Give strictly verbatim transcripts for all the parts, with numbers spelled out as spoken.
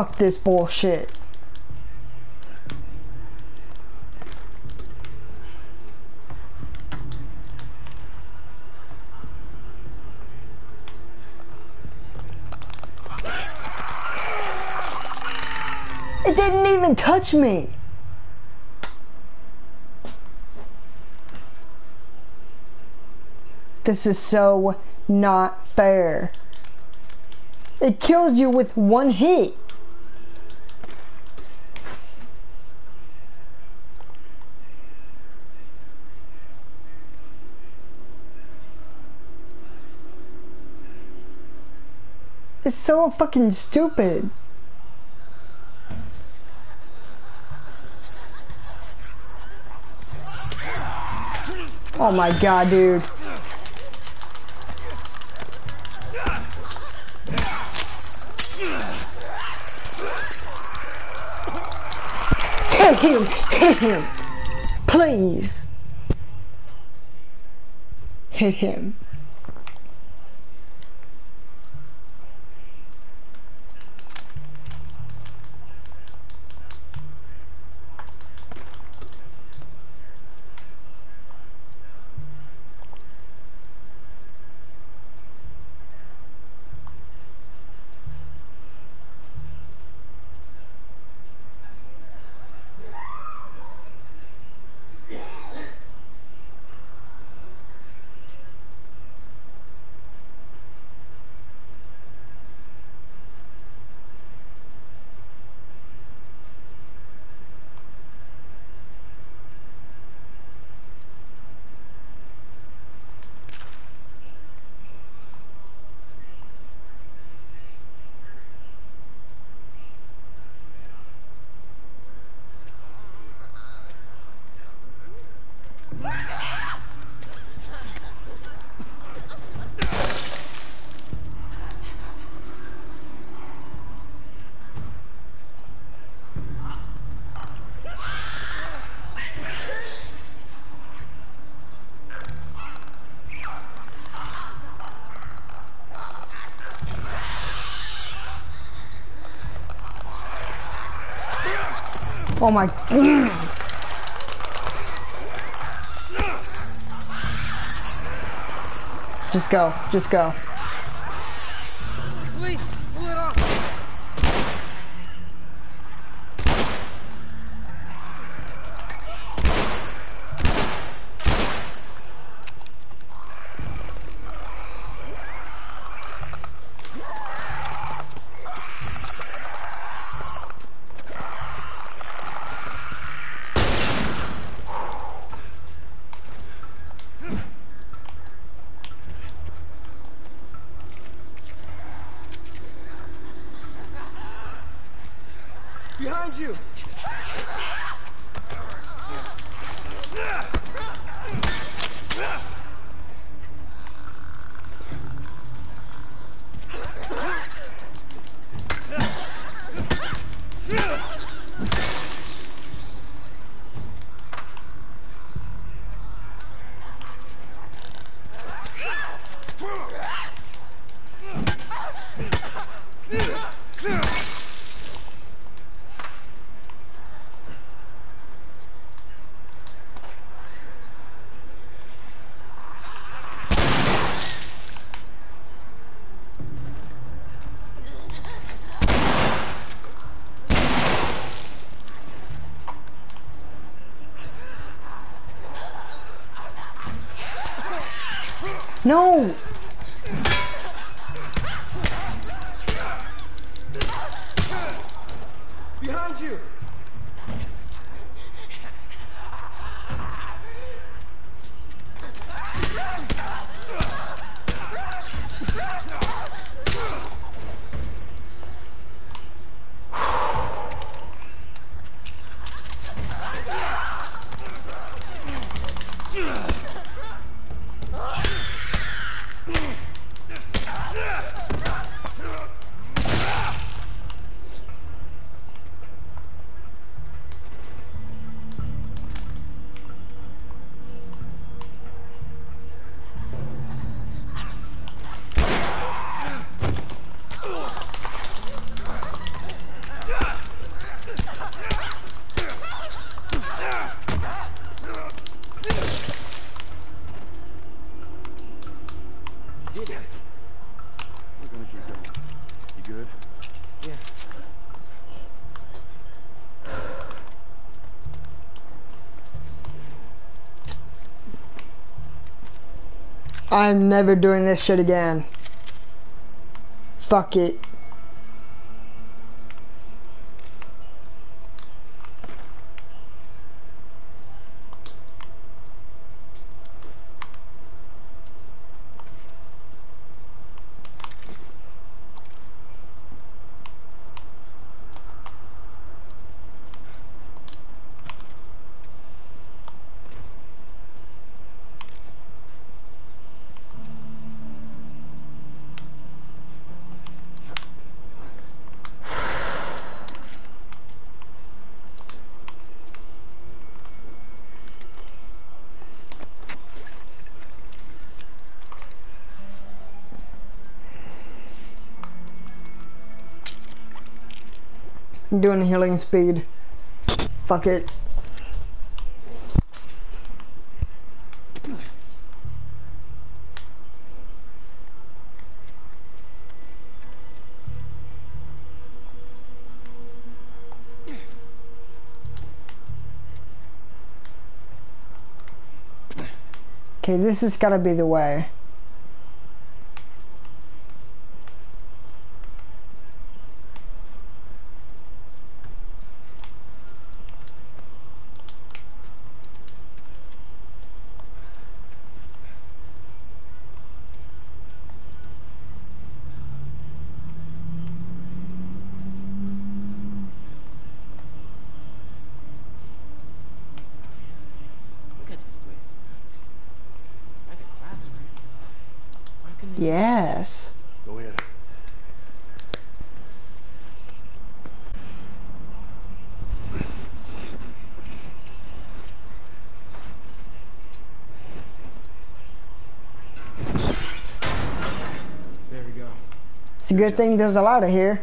Fuck this bullshit. It didn't even touch me. This is so not fair. It kills you with one hit. It's so fucking stupid. Oh my god, dude. Hit him! Hit him! Please! Hit him. Oh my god. Just go, just go. Please, pull it off. Behind you! No! Behind you! I'm never doing this shit again. Fuck it. I'm doing a healing speed. Fuck it. Okay, this has gotta be the way. Yes. Go ahead. There we go. It's a good thing there's a lot of here.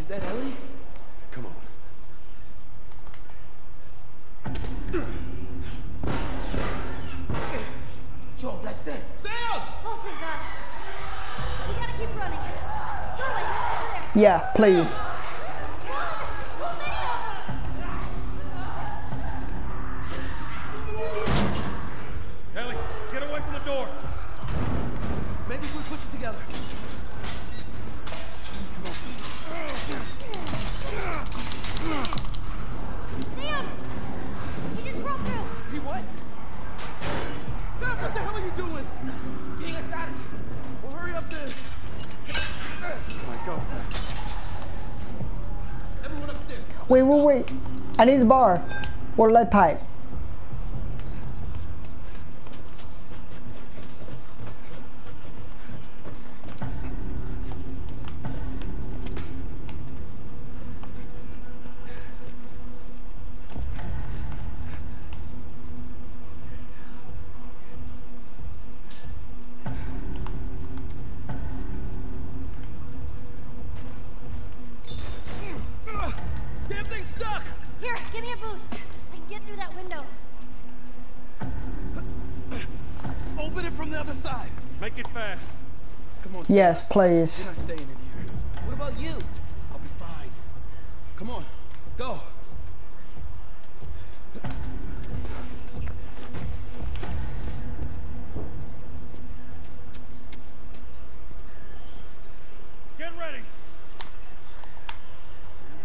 Is that Ellie? Come on. Joel, that's them. Sam! Both of them. We gotta keep running. Charlie, yeah, please. Ellie, get away from the door. Maybe if we push it together. Wait, wait, wait. I need the bar or lead pipe. Here, give me a boost. I can get through that window. Open it from the other side. Make it fast. Come on. Yes, Sarah. Please. You're not staying in here. What about you? I'll be fine. Come on, go. Get ready.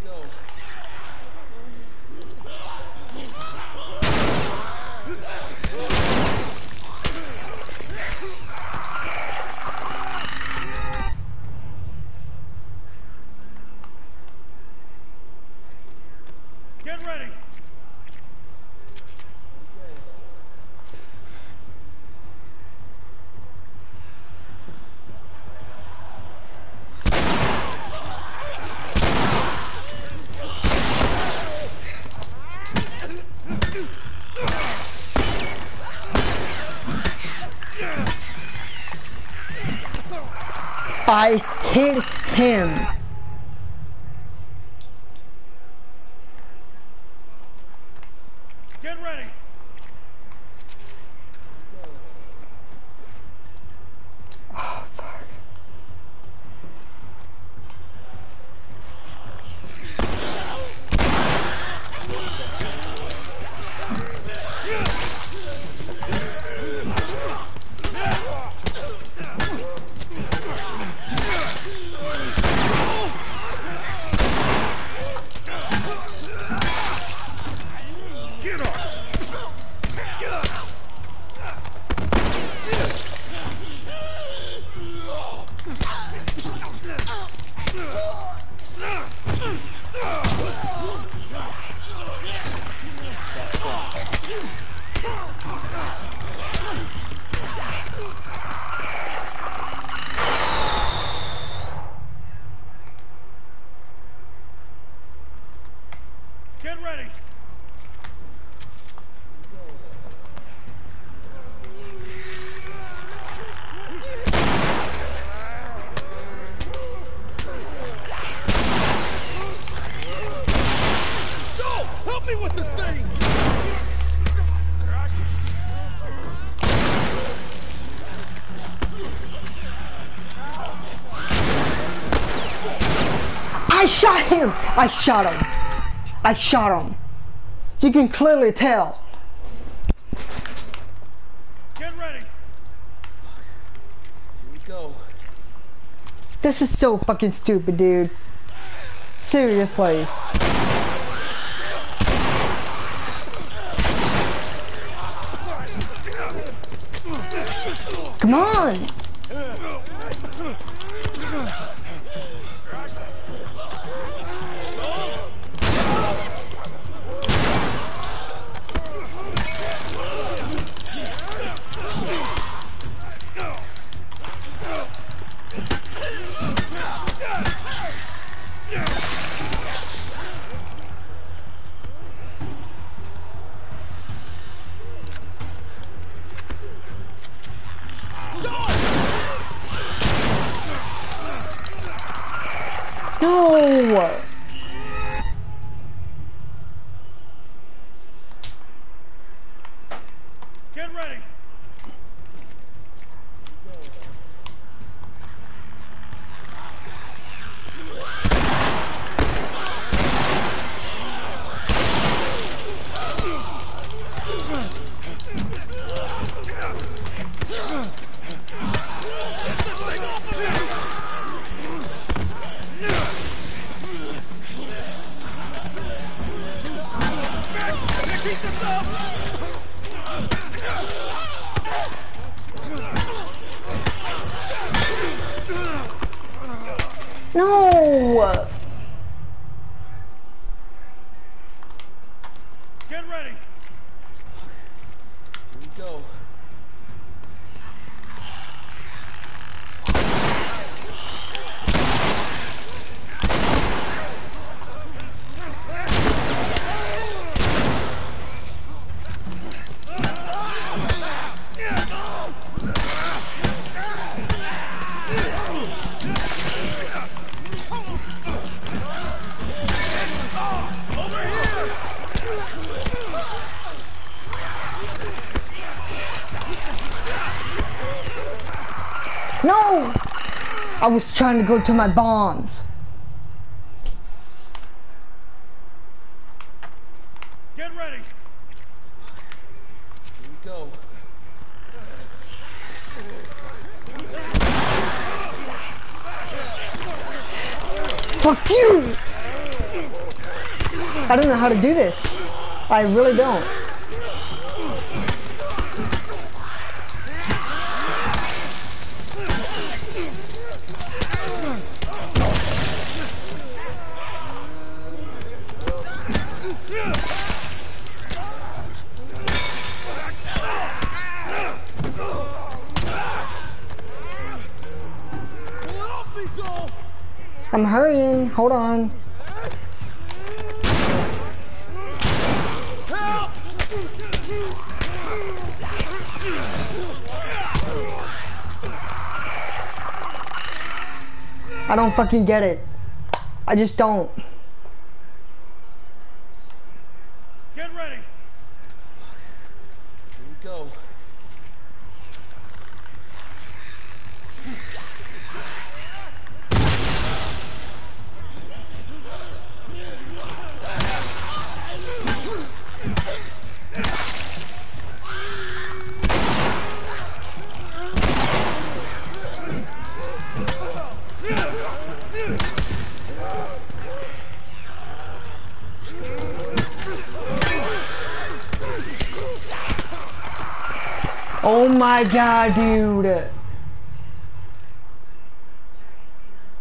Here we go. Get ready. I hit him. Get ready. Oh, fuck. No. Get ready. No! Help me with this thing! I shot him! I shot him! I shot him! You can clearly tell. Get ready! Here we go. This is so fucking stupid, dude. Seriously. Come on! No! Get ready! No! Get ready! Here we go. No! I was trying to go to my bombs. Get ready. Here we go. Fuck you! I don't know how to do this. I really don't. I'm hurrying, hold on. Help! I don't fucking get it. I just don't. Get ready. Here we go. Oh my god, dude.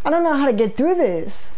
I don't know how to get through this.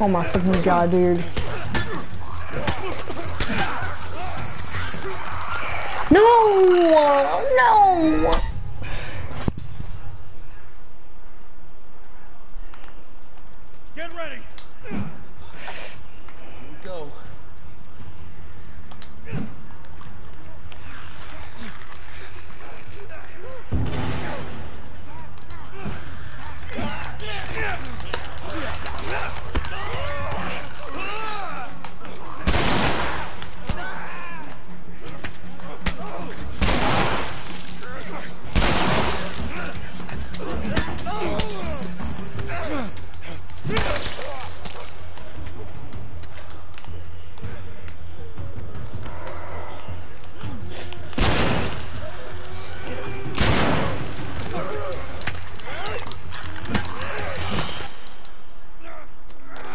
Oh my fucking god, dude. No! No! Get ready! Here we go.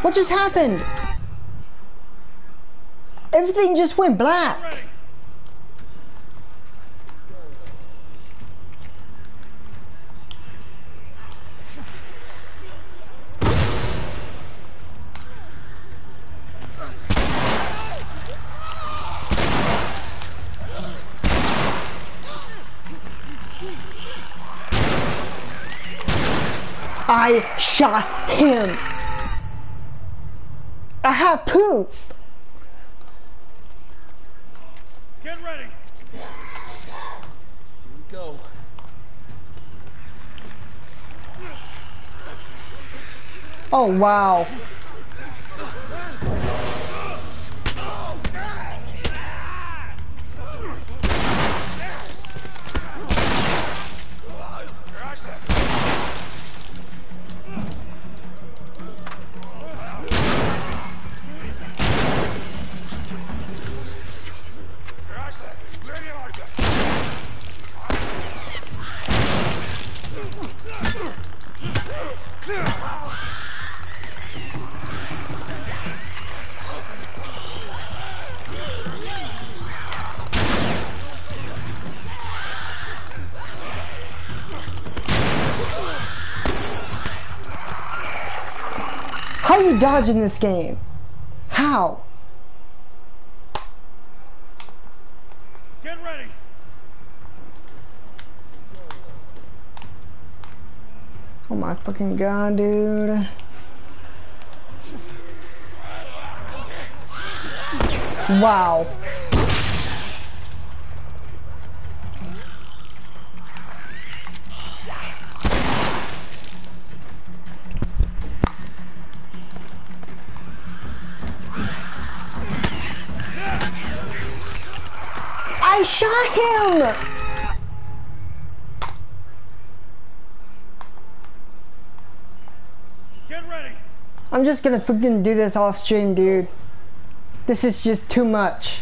What just happened? Everything just went black. I shot him. I have proof. Get ready. Here we go. Oh wow. How are you dodging this game? How? Get ready. Oh my fucking god, dude. Wow. I shot him! Get ready! I'm just gonna fucking do this off stream, dude. This is just too much.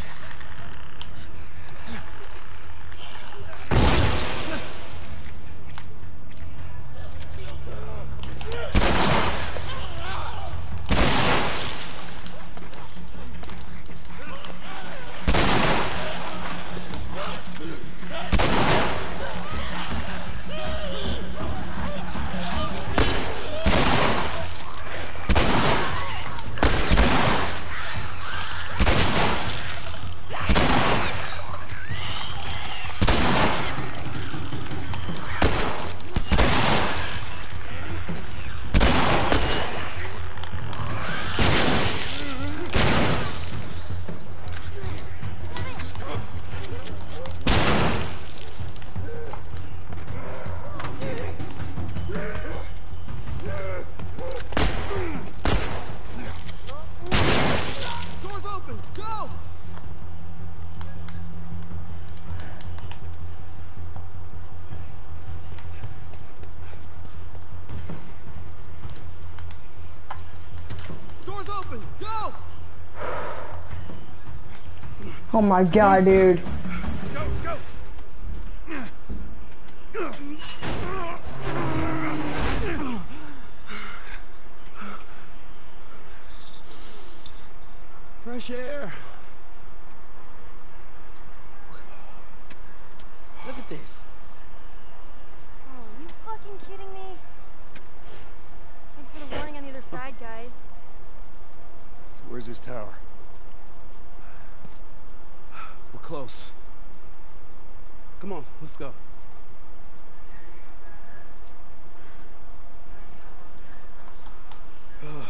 Open, go! Oh my god, dude. Go, go. Fresh air. Look at this. Oh, are you fucking kidding me? Thanks for the warning on the other side, guys. So where's his tower? We're close. Come on, let's go. Ugh.